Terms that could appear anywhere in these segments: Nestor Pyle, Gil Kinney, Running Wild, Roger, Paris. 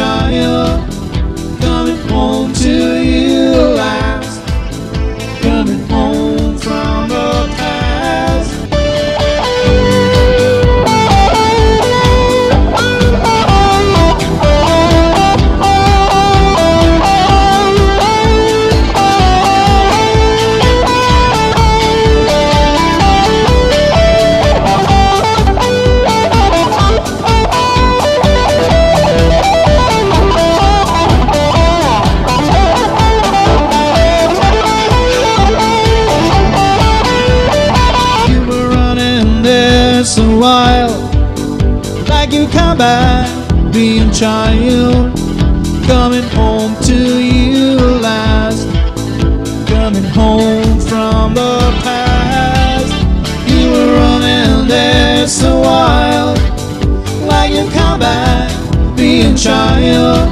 child, coming home to you last, coming home from the past. So wild, like you come back, being child, coming home to you last, coming home from the past. You were running there so wild, like you come back, being child,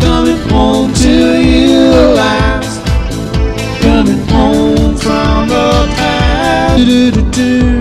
coming home to you last, coming home from the past.